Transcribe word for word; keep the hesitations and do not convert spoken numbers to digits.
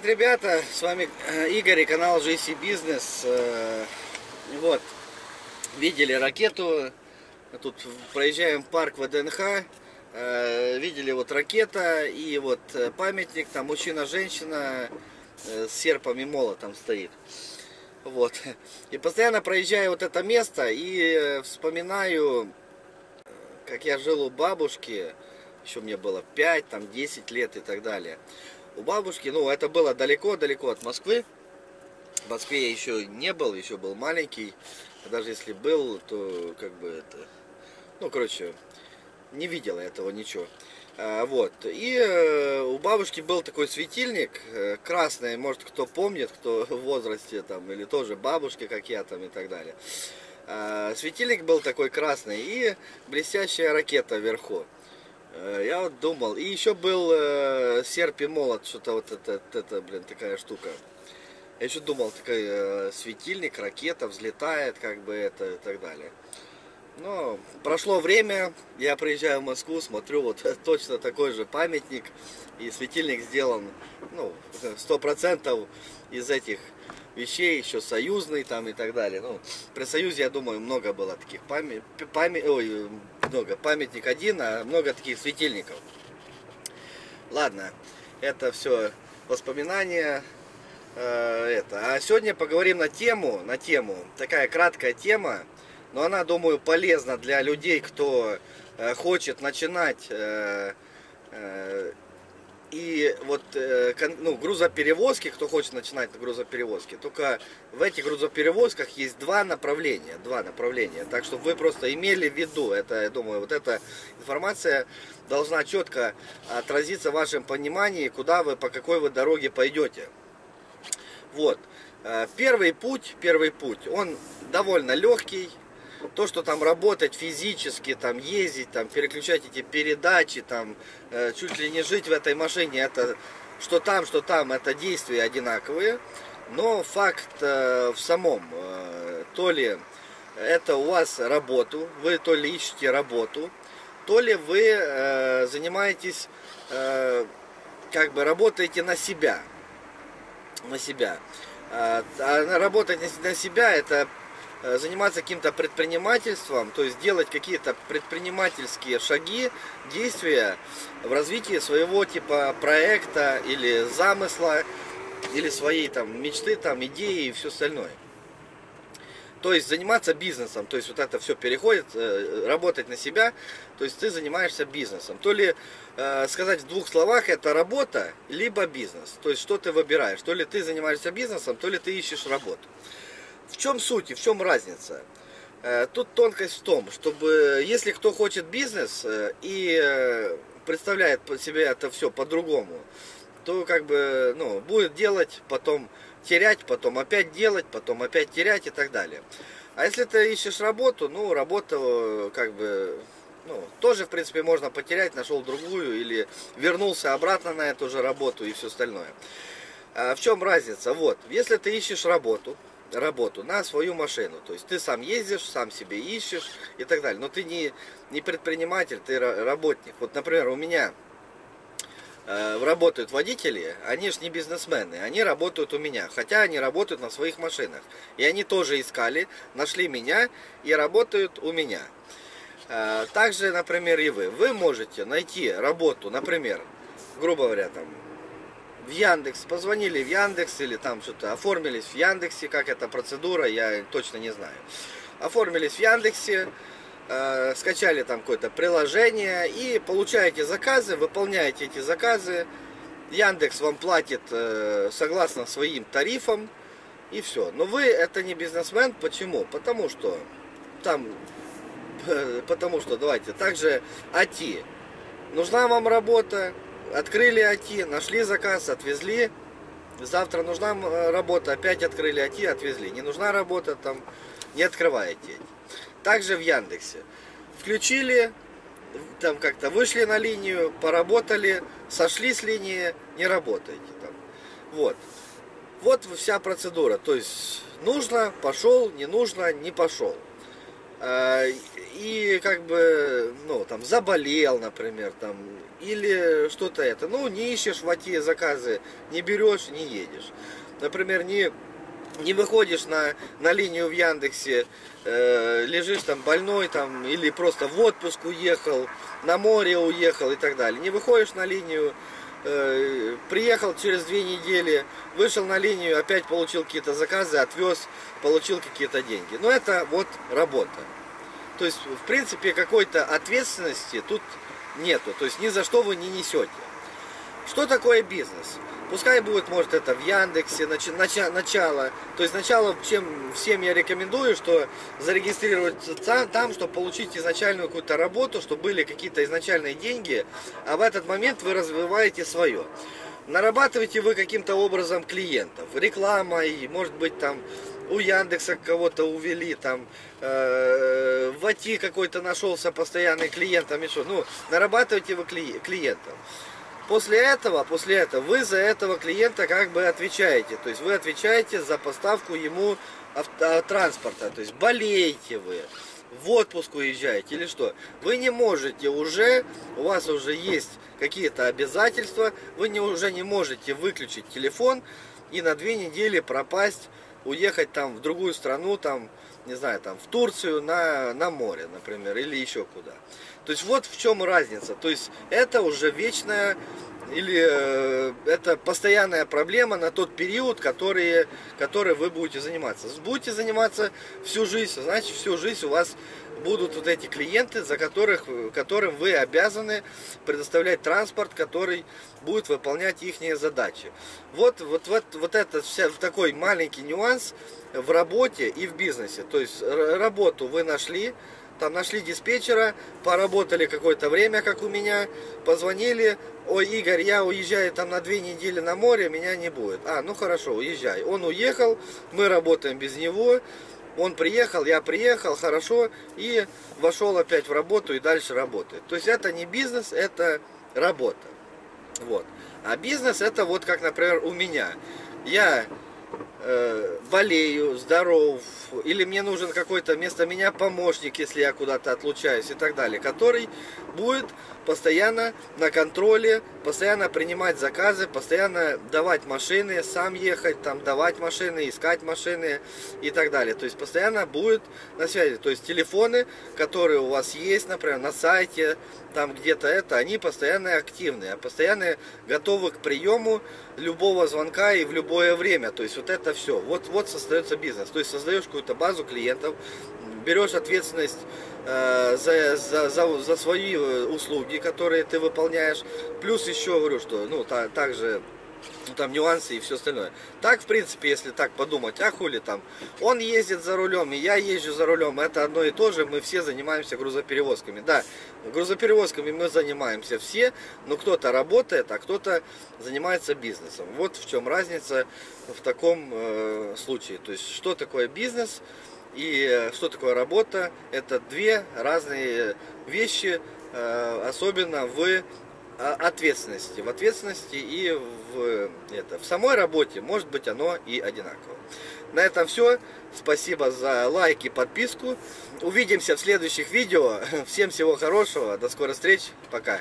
Привет, ребята! С вами Игорь и канал джи си Business. Вот, видели ракету. Тут проезжаем парк ВДНХ. Видели вот ракета и вот памятник. Там мужчина-женщина с серпом и молотом стоит. Вот. И постоянно проезжаю вот это место и вспоминаю, как я жил у бабушки. Еще мне было пять, там десять лет и так далее. У бабушки, ну это было далеко-далеко от Москвы. В Москве я еще не был, еще был маленький. Даже если был, то как бы это... Ну, короче, не видел я этого ничего. А, вот. И э, у бабушки был такой светильник э, красный. Может, кто помнит, кто в возрасте там, или тоже бабушки, как я там и так далее. А, светильник был такой красный и блестящая ракета вверху. Я вот думал. И еще был э, серп и молот, что-то вот это, это, блин, такая штука. Я еще думал, такой э, светильник, ракета взлетает, как бы это и так далее. Но прошло время, я приезжаю в Москву, смотрю, вот точно такой же памятник. И светильник сделан, ну, сто процентов из этих вещей, еще союзный там и так далее. Ну, при Союзе, я думаю, много было таких память... Память... Ой, много. Памятник один, а много таких светильников. Ладно, это все воспоминания. Э, это. А сегодня поговорим на тему, на тему, такая краткая тема, но она, думаю, полезна для людей, кто э, хочет начинать э, э, и вот э, кон, ну, грузоперевозки, кто хочет начинать на грузоперевозки. Только в этих грузоперевозках есть два направления, два направления. Так что вы просто имели в виду, это, я думаю, вот эта информация должна четко отразиться в вашем понимании, куда вы, по какой вы дороге пойдете. Вот. Первый путь, первый путь, он довольно легкий. То, что там работать физически, там ездить, там переключать эти передачи, там э, чуть ли не жить в этой машине, это что там, что там, это действия одинаковые. Но факт э, в самом, э, то ли это у вас работу, вы то ли ищете работу, то ли вы э, занимаетесь, э, как бы работаете на себя. На себя. А, а работать на себя это... заниматься каким-то предпринимательством, то есть делать какие-то предпринимательские шаги, действия в развитии своего типа проекта или замысла, или своей там мечты, там идеи и все остальное. То есть заниматься бизнесом, то есть вот это все переходит, работать на себя, то есть ты занимаешься бизнесом. То ли сказать в двух словах, это работа, либо бизнес. То есть что ты выбираешь, то ли ты занимаешься бизнесом, то ли ты ищешь работу. В чем суть и в чем разница? Тут тонкость в том, чтобы если кто хочет бизнес и представляет себе это все по-другому, то как бы ну, будет делать, потом терять, потом опять делать, потом опять терять и так далее. А если ты ищешь работу, ну работу как бы ну, тоже в принципе можно потерять, нашел другую или вернулся обратно на эту же работу и все остальное. А в чем разница? Вот, если ты ищешь работу, работу на свою машину, то есть ты сам ездишь, сам себе ищешь и так далее, но ты не, не предприниматель, ты работник. Вот, например, у меня э, работают водители, они же не бизнесмены, они работают у меня, хотя они работают на своих машинах, и они тоже искали, нашли меня и работают у меня. Э, также, например, и вы, вы можете найти работу, например, грубо говоря, там, в Яндекс, позвонили в Яндекс или там что-то, оформились в Яндексе, как эта процедура, я точно не знаю. Оформились в Яндексе, э, скачали там какое-то приложение и получаете заказы, выполняете эти заказы. Яндекс вам платит э, согласно своим тарифам и все. Но вы это не бизнесмен, почему? Потому что там, э, потому что, давайте, также АТИ. Нужна вам работа? Открыли АТИ, нашли заказ, отвезли. Завтра нужна работа, опять открыли АТИ, отвезли. Не нужна работа, там не открываете. Также в Яндексе. Включили, там как-то вышли на линию, поработали, сошли с линии, не работаете. Там. Вот. Вот вся процедура. То есть нужно, пошел, не нужно, не пошел. и как бы, ну, там, заболел, например, там, или что-то это, ну, не ищешь в АТИ заказы, не берешь, не едешь. Например, не, не выходишь на, на линию в Яндексе, э, лежишь там больной, там, или просто в отпуск уехал, на море уехал и так далее. Не выходишь на линию, э, приехал через две недели, вышел на линию, опять получил какие-то заказы, отвез, получил какие-то деньги. Но это вот работа. То есть, в принципе, какой-то ответственности тут нету. То есть, ни за что вы не несете. Что такое бизнес? Пускай будет, может, это в Яндексе, нач, нач, начало. То есть, начало, чем, всем я рекомендую, что зарегистрироваться там, чтобы получить изначальную какую-то работу, чтобы были какие-то изначальные деньги, а в этот момент вы развиваете свое. Нарабатываете вы каким-то образом клиентов, рекламой, может быть, там, у Яндекса кого-то увели, там, э, в АТИ какой-то нашелся постоянный клиент, там, и что, ну, нарабатываете вы клиентов. После этого, после этого вы за этого клиента как бы отвечаете, то есть вы отвечаете за поставку ему транспорта, то есть болеете вы, в отпуск уезжаете или что, вы не можете уже, у вас уже есть какие-то обязательства, вы не, уже не можете выключить телефон и на две недели пропасть, уехать там в другую страну, там, не знаю, там, в Турцию на, на море, например, или еще куда. То есть вот в чем разница. То есть это уже вечная или э, это постоянная проблема на тот период, который, который вы будете заниматься. Будете заниматься всю жизнь, значит, всю жизнь у вас будут вот эти клиенты, за которых, которым вы обязаны предоставлять транспорт, который будет выполнять их задачи. Вот, вот, вот, вот это вся, такой маленький нюанс в работе и в бизнесе. То есть работу вы нашли, там нашли диспетчера, поработали какое-то время, как у меня, позвонили: ой, Игорь, я уезжаю там на две недели на море, меня не будет. А, ну хорошо, уезжай. Он уехал, мы работаем без него. Он приехал, я приехал, хорошо, и вошел опять в работу и дальше работает. То есть это не бизнес, это работа. Вот. А бизнес это вот как, например, у меня. Я э, болею, здоров, или мне нужен какой-то вместо меня помощник, если я куда-то отлучаюсь и так далее, который будет постоянно на контроле, постоянно принимать заказы, постоянно давать машины, сам ехать, там, давать машины, искать машины и так далее. То есть постоянно будет на связи. То есть телефоны, которые у вас есть, например, на сайте, там где-то это, они постоянно активны, постоянно готовы к приему любого звонка и в любое время. То есть вот это все. Вот, вот создается бизнес. То есть создаешь какую-то базу клиентов, берешь ответственность э, за, за, за, за свои услуги, которые ты выполняешь. Плюс еще говорю, что ну та, также ну, там нюансы и все остальное. Так, в принципе, если так подумать, а хули там, он ездит за рулем, и я езжу за рулем, это одно и то же, мы все занимаемся грузоперевозками. Да, грузоперевозками мы занимаемся все, но кто-то работает, а кто-то занимается бизнесом. Вот в чем разница в таком э, случае. То есть, что такое бизнес? И что такое работа? Это две разные вещи, особенно в ответственности. В ответственности и в, это, в самой работе, может быть, оно и одинаково. На этом все. Спасибо за лайк и подписку. Увидимся в следующих видео. Всем всего хорошего. До скорой встречи. Пока.